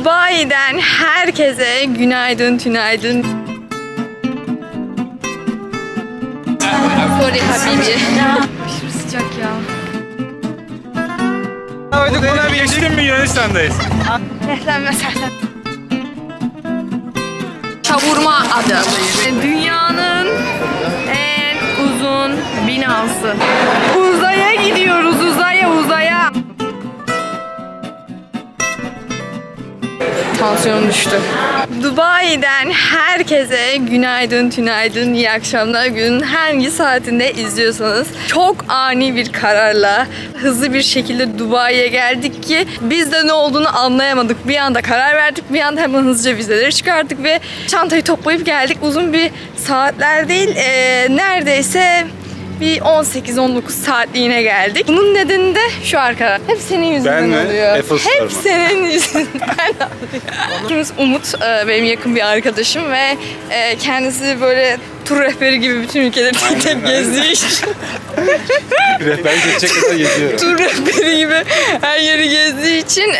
Dubai'den herkese günaydın, tünaydın. Sorry habibi. Şimdi sıcak ya. Buna bir geçtim mi Yunanistan'dayız? Ehlen ve sehlen. Çavurma adı. Dünyanın en uzun binası. Uzaya gidiyoruz, uzaya, uzaya. Tansiyonum düştü. Dubai'den herkese günaydın, tünaydın, iyi akşamlar. Günün hangi saatinde izliyorsanız çok ani bir kararla hızlı bir şekilde Dubai'ye geldik ki biz de ne olduğunu anlayamadık. Bir anda karar verdik, bir anda hemen hızlıca vizeleri çıkarttık ve çantayı toplayıp geldik. Uzun bir saatler değil, neredeyse bir 18-19 saatliğine geldik. Bunun nedeni de şu arkadaşlar. Hep senin yüzünden oluyor. Hep senin yüzünden oluyor. Kimimiz Umut, benim yakın bir arkadaşım ve kendisi böyle tur rehberi gibi bütün ülkeleri tek tek gezdiği için. Rehberi geçecek kadar geziyorum. Tur rehberi gibi her yeri gezdiği için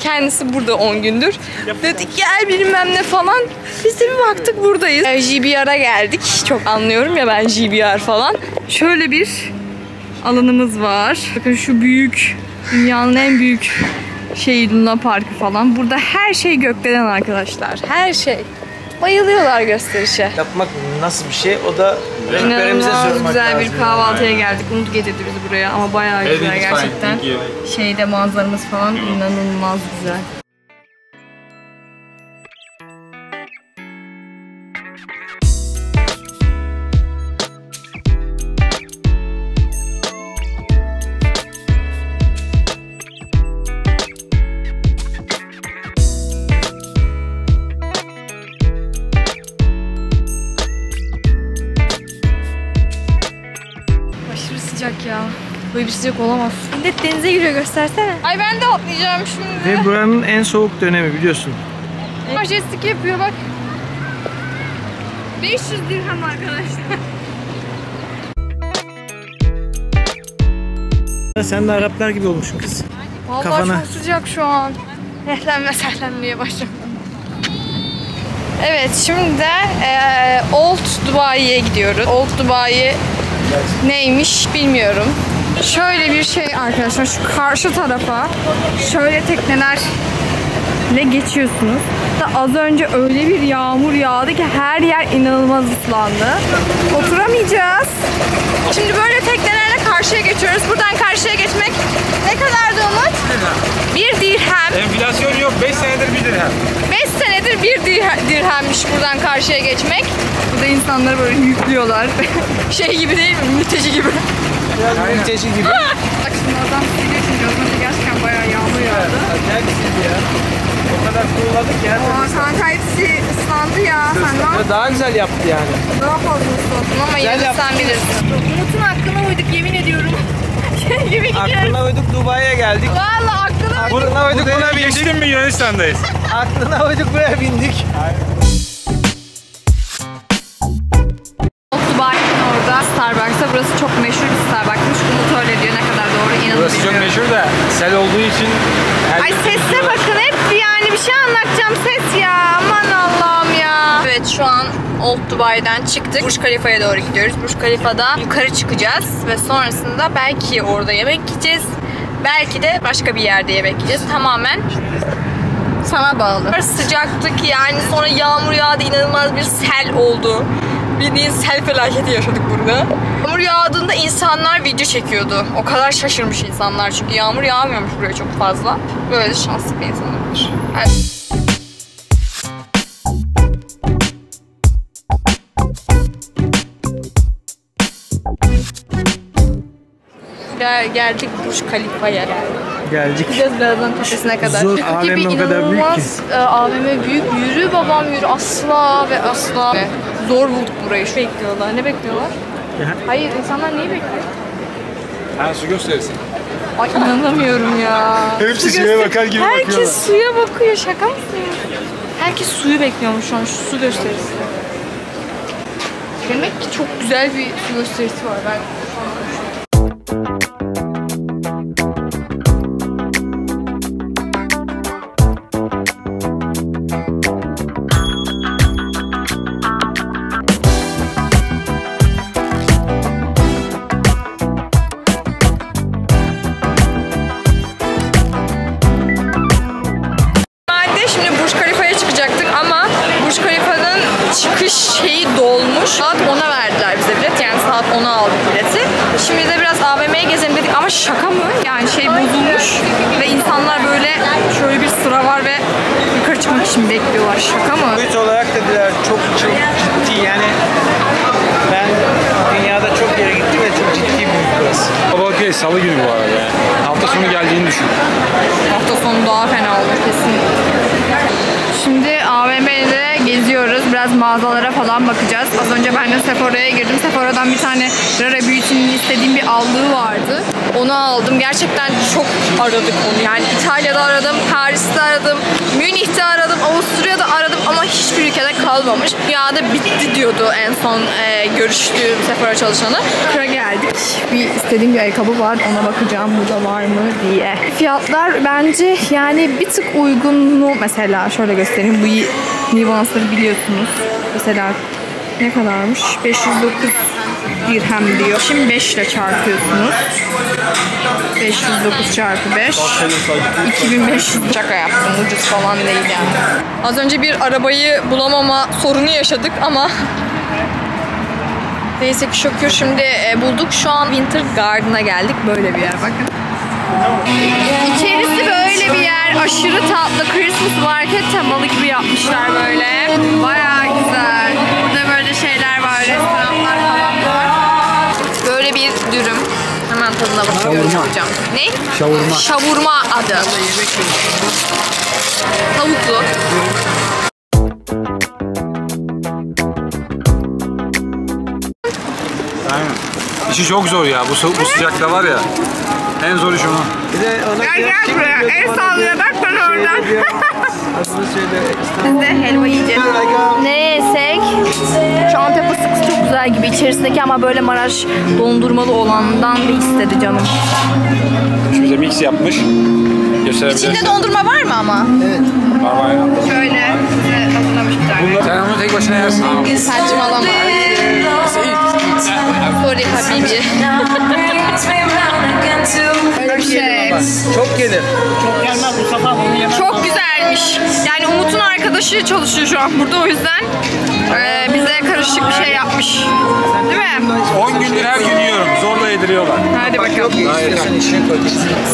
kendisi burada 10 gündür. Dedik gel bilmem ne falan. Biz de bir baktık buradayız. JBR'a geldik. Çok anlıyorum ya ben JBR falan. Şöyle bir alanımız var. Bakın şu büyük, dünyanın en büyük şeyi, Luna Park'ı falan. Burada her şey gökdelen arkadaşlar. Her şey. Bayılıyorlar gösterişe. Yapmak nasıl bir şey? O da rehberimize sormak güzel lazım. Bir kahvaltıya geldik. Umut getirdi bizi buraya ama bayağı güzel gerçekten. Şeyde manzaramız falan inanılmaz güzel. Böyle bir sıcak olamaz. Millet denize giriyor, göstersene. Ay ben de atlayacağım şimdi. Ve buranın en soğuk dönemi biliyorsun. Majestik yapıyor bak. 500 dirhem arkadaşlar. Sen de Araplar gibi olmuşsun kız. Vallahi kafana. Çok sıcak şu an. Ehlen ve sehlen diye başladım. Evet şimdi de Old Dubai'ye gidiyoruz. Old Dubai neymiş bilmiyorum. Şöyle bir şey arkadaşlar, şu karşı tarafa şöyle teknelerle geçiyorsunuz. Az önce öyle bir yağmur yağdı ki her yer inanılmaz ıslandı. Oturamayacağız. Şimdi böyle teknelerle karşıya geçiyoruz. Buradan karşıya geçmek ne kadardı Umut? 1 dirhem. Enflasyon yok, 5 senedir 1 dirhem. 5 senedir 1 dirhemmiş buradan karşıya geçmek. Burada insanları böyle yüklüyorlar. Şey gibi değil mi? Mülteci gibi. Aynen. Mülteci gibi. Bak şimdi adam silecek, gözümde gerçekten bayağı yağmur yağdı. Gerçekten ya. O kadar kuruladık ya. Kanka hepsi ıslandı ya. Sen daha güzel yaptı yani. Daha fazla ıslandın ama yine sen bilirsin. Umut'un hakkına uyduk yemin ediyorum. Aklına uyduk Dubai'ye geldik. Valla aklına uyduk. Aklına uyduk buna bindik. Geçtin mi Yunanistan'dayız? Aklına uyduk buraya bindik. Starbucks'a, burası çok meşhur bir Starbucks'mış. Umut öyle diyor, ne kadar doğru inanamıyorum. Burası çok meşhur da sel olduğu için... Ay sesle bakın hep yani bir şey anlatacağım ses ya. Aman Allah'ım ya. Evet şu an Old Dubai'den çıktık. Burj Khalifa'ya doğru gidiyoruz. Burj Khalifa'da yukarı çıkacağız ve sonrasında belki orada yemek yiyeceğiz. Belki de başka bir yerde yemek yiyeceğiz. Tamamen sana bağlı. Sıcaklık yani sonra yağmur yağdı, inanılmaz bir sel oldu. Bildiğin sel felaketi yaşadık burada. Yağmur yağdığında insanlar video çekiyordu. O kadar şaşırmış insanlar çünkü yağmur yağmıyormuş buraya çok fazla. Böyle şanslı bir insanlar. Evet. Geldik Burj Khalifa'ya. Geldik. Gideceğiz birazdan tepesine kadar. Zor, AVM o kadar büyük ki. AVM büyük. Yürü babam yürü. Asla ve asla. Zor bulduk burayı. Şu bekliyorlar. Ne bekliyorlar? Hayır, insanlar neyi bekliyor? Ha, su gösterisi. Ay inanamıyorum ya. Hepsi suya bakar gibi bakıyorlar. Herkes suya bakıyor. Şaka mısın? Herkes suyu bekliyormuş şu an. Şu su gösterisi. Demek ki çok güzel bir su gösterisi var. Ben çok kişi mi bekliyorlar? Şaka mı? Boyut olarak dediler çok çok ciddi yani. Ben dünyada çok yere gittim ve çok ciddi bir burası. Baba okey, salı günü bu arada yani. Hafta sonu geldiğini düşün. Hafta sonu daha fena olur kesin. Şimdi AVM'de geziyoruz. Biraz mağazalara falan bakacağız. Az önce ben de Sephora'ya girdim. Sephora'dan bir tane Rare Beauty'nin istediğim bir allığı vardı. Onu aldım. Gerçekten çok aradık onu. Yani İtalya'da aradım, Paris'te aradım, Münih'te aradım, Avusturya'da aradım ama hiçbir ülkede kalmamış. Dünyada bitti diyordu en son görüştüğüm Sephora çalışanı. Buraya geldik. Bir istediğim bir ayakkabı var. Ona bakacağım burada var mı diye. Fiyatlar bence yani bir tık uygun mu? Mesela şöyle göstereyim. Bu Nivans'ları biliyorsunuz. Mesela ne kadarmış? 509 dirhem diyor. Şimdi 5 ile çarpıyorsunuz. 509 çarpı 5. 2500. Şaka yaptım. Ucuz falan değil yani. Az önce bir arabayı bulamama sorunu yaşadık ama neyse ki şükür şimdi bulduk. Şu an Winter Garden'a geldik. Böyle bir yer bakın. İçerisi böyle bir yer. Aşırı tatlı. Christmas market temalı gibi yapmışlar böyle. Bayağı güzel. Burada böyle şeyler var. Restoranlar falan var. Böyle bir dürüm. Hemen tadına bakıyorum. Şavurma. Ne? Şavurma. Şavurma adı. Tavuklu. Aynen. İşi çok zor ya. Bu sıcakta var ya. En zor iş onun. Gel buraya. El sallıyor. Bak bana oradan. Biz de helva yiyeceğiz. Ne yesek? Şu Antep fıstıklısı çok güzel gibi. İçerisindeki ama böyle Maraş dondurmalı olandan bir istedi canım. Şurada mix yapmış. İçinde dondurma var mı ama? Evet. Var var ya. Şöyle. Sen onu tek başına yersin. Saçmalama. Sorry habibi. Çok gelir. Çok gelmez bu sabah bunu yemem. Çok güzelmiş. Yani Umut'un arkadaşı çalışıyor şu an burada o yüzden bize karışık bir şey yapmış. Değil mi? 10 gündür her gün yiyorum. Zorla yediriyorlar. Hadi bakalım.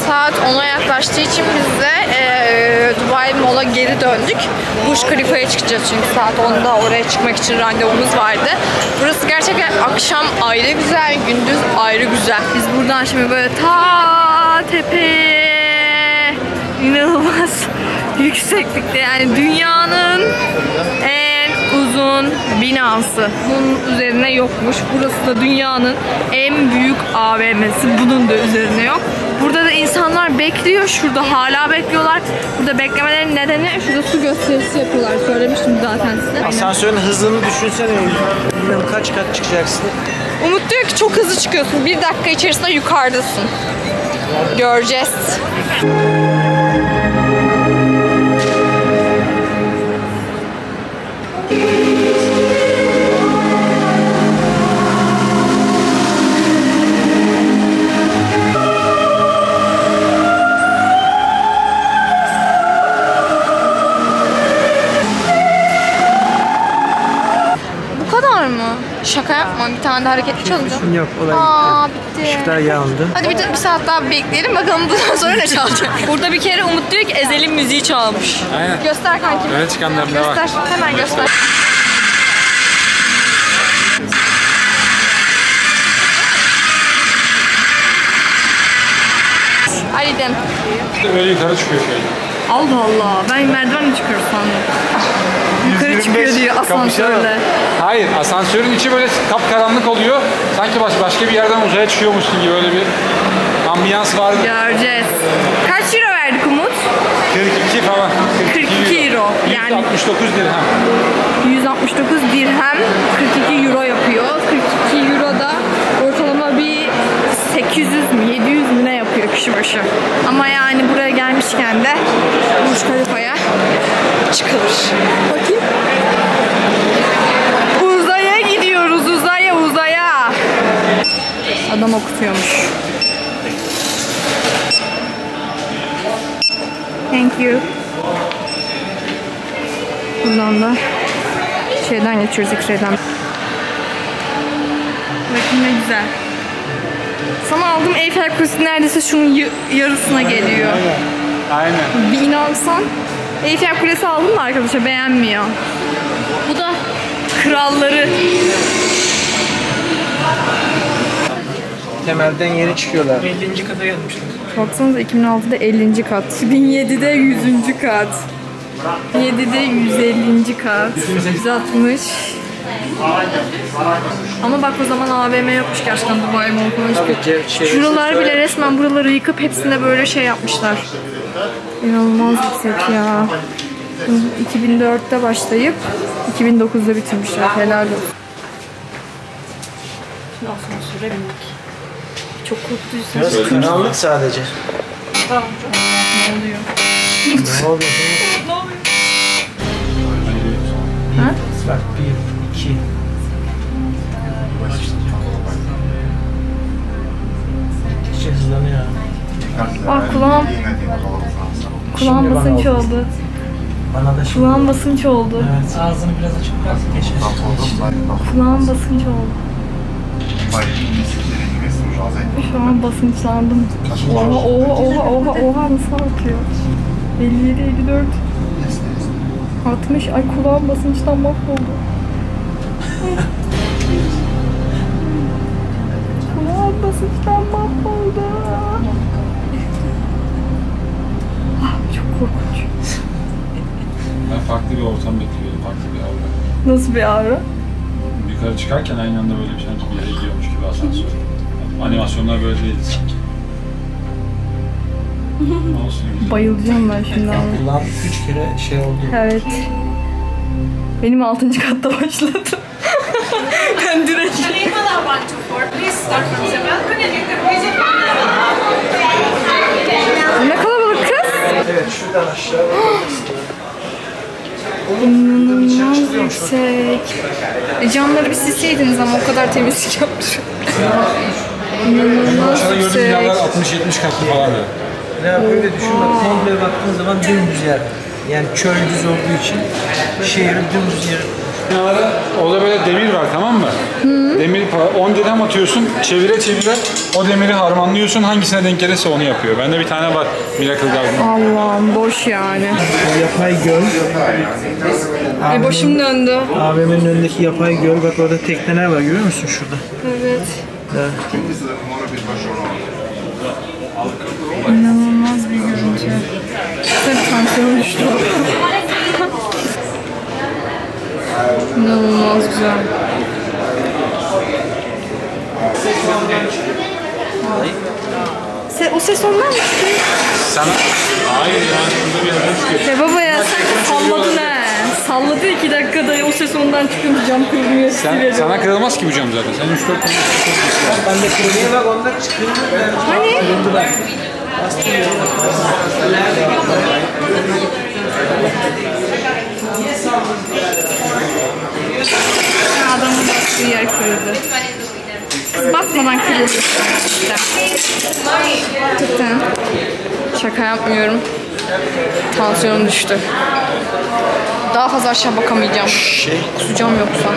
Saat 10'a yaklaştığı için biz de Dubai Mall'a geri döndük. Burj Khalifa'ya çıkacağız çünkü saat 10'da oraya çıkmak için randevumuz vardı. Burası gerçekten akşam ayrı güzel, gündüz ayrı güzel. Biz buradan şimdi böyle ta tepeye inanılmaz yükseklikte yani dünyanın en uzun binası. Bunun üzerine yokmuş. Burası da dünyanın en büyük AVM'si. Bunun da üzerine yok. Burada da insanlar bekliyor. Şurada hala bekliyorlar. Burada beklemelerin nedeni şurada su gösterisi yapıyorlar. Söylemiştim zaten size. Asansörün hızını düşünsene. Bilmiyorum kaç kat çıkacaksın. Umut diyor ki çok hızlı çıkıyorsun. Bir dakika içerisinde yukarıdasın. Göreceğiz. Şaka yapma. Bir tane de hareketli çalacağım. Yok olay bitti. Işıklar yandı. Hadi bir saat daha bekleyelim. Bakalım bundan sonra ne çalacak. Burada bir kere Umut diyor ki Ezel'in müziği çalmış. Aynen. Göster kankim. Öyle çıkanlar ne var? Göster. Hemen göster. Hadi dem. Böyle yukarı çıkıyor şöyle. Allah Allah. Ben merdivenle çıkıyorum sandım. Yukarı çıkıyor diyor asansörle. Hayır, asansörün içi böyle kapkaranlık oluyor. Sanki başka bir yerden uzaya çıkıyormuşsun gibi öyle bir ambiyans vardı. Göreceğiz. Kaç euro verdik Umut? 42 falan. 42 euro. Yani 169 dirhem. 169 dirhem 42 euro yapıyor. 42 euro da ortalama bir 800 mi 700 mi ne yapıyor kişi başı. Ama yani buraya gelmişken de Burj Khalifa'ya çıkılır. Bakayım. Uzaya gidiyoruz. Uzaya uzaya. Adam okutuyormuş. Thank you. Buradan da şeyden geçiyoruz X-ray'den. Bakın ne güzel. Sana aldığım Eyfel Kulesi neredeyse şunun yarısına geliyor. Aynen. Bir inansan Eyfel Kulesi aldım da arkadaşa beğenmiyor. Bu da kralları. Temelden yeni çıkıyorlar. 50. kata gelmişler. Baksanıza 2006'da 50. kat. 2007'de 100. kat. 7'de 150. kat. 160. Ama bak o zaman AVM yapmış gerçekten Dubai Mall. Şuralar bile resmen buraları yıkıp hepsinde böyle şey yapmışlar. İnanılmaz yüksek ya. 2004'te başlayıp 2009'da bitirmişler. Helal olsun. Şimdi asansöre bindik. Çok korktuysanız. Kınallık sadece. Tamam. Ne oluyor? Ne oluyor? Ne oluyor? Ha? Bak 1, 2. Gittikçe hızlanıyor. Ah kulağım. Kulağım basınç oldu. Kulağım basınç oldu. Evet, ağzını biraz açıp geçelim. Kulağım basınç oldu. Şu an basınçlandım. Oha oha oha oha oha nasıl atıyor? 57, 54, 60. Ay kulağım basınçtan mahvoldu. Kulağım basınçtan mahvoldu. Ah, çok korkunç. Ben farklı bir ortam bekliyordum, farklı bir avra. Nasıl bir avra? Yukarı çıkarken aynı anda böyle bir şey bir yere gidiyormuş gibi asansör. Animasyonlar böyle değildi sanki. Bayılacağım ben şimdi abi. Kulağım 3 kere şey oldu. Evet. Benim 6. katta başladım. Ben direkt... Ne kalabalık kız? Evet şuradan aşağı. İnanılmaz yüksek. Camları bir silseydiniz ama o kadar temizlik yapmış. İnanılmaz yüksek. Binalar 60-70 katlı falan. Yani böyle düşün bak, komple baktığın zaman dümdüz yer. Yani çöl düz olduğu için şehrin dümdüz yeri. Binalara orada böyle demir var, tamam mı? Hı. Demir 10 dirhem atıyorsun, çevire çevire o demiri harmanlıyorsun, hangisine denk gelirse onu yapıyor. Bende bir tane var, Miracle Garden. Allah'ım boş yani. Yapay göl. Ay başım döndü. AVM'nin önündeki yapay göl, bak orada tekneler var, görüyor musun şurada? Evet. Evet. İnanılmaz bir görüntü. Tabii tansiyon düştü. İnanılmaz güzel. O ses ondan mı çıktı? Sana... Hayır ya, şurada bir yerden çıkıyor. Baba ya sen salladın ha. Salladı 2 dakikada o ses ondan çıkıyor, cam kırılmıyor. Sana kırılmaz ki bu cam zaten. Sen 3-4 tane çıkıyor. Ben de kırılıyor bak, ondan çıkıyor. Hani? Kırıldı bak. Adamın bastığı yer kırıldı. Kız basmadan kırıldı. Cidden. Şaka yapmıyorum. Tansiyonum düştü. Daha fazla aşağı bakamayacağım. Kusacağım yoksa.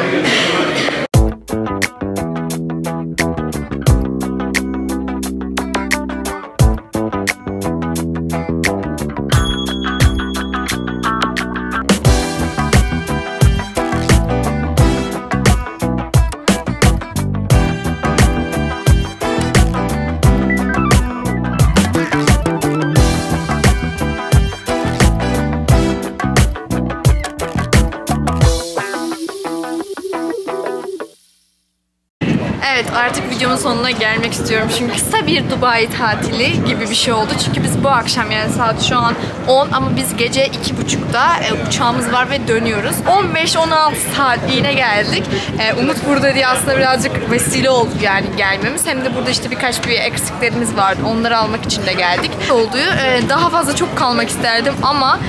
Sonuna gelmek istiyorum. Şimdi kısa bir Dubai tatili gibi bir şey oldu. Çünkü biz bu akşam, yani saat şu an 10 ama biz gece 2.30'da uçağımız var ve dönüyoruz. 15-16 saatliğine geldik. Umut burada diye aslında birazcık vesile oldu yani gelmemiz. Hem de burada işte birkaç bir eksiklerimiz vardı. Onları almak için de geldik. Daha fazla çok kalmak isterdim ama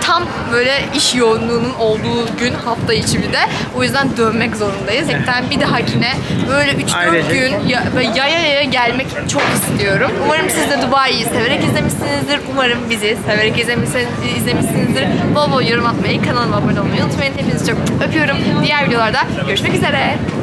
tam böyle iş yoğunluğunun olduğu gün, hafta içi bir de. O yüzden dönmek zorundayız. Zaten bir dahakine böyle 3-4 gün ve yaya gelmek çok istiyorum. Umarım siz de Dubai'yi severek izlemişsinizdir. Umarım bizi severek izlemişsinizdir. Bol bol yorum atmayı, kanalıma abone olmayı unutmayın. Hepinizi çok öpüyorum. Diğer videolarda görüşmek üzere.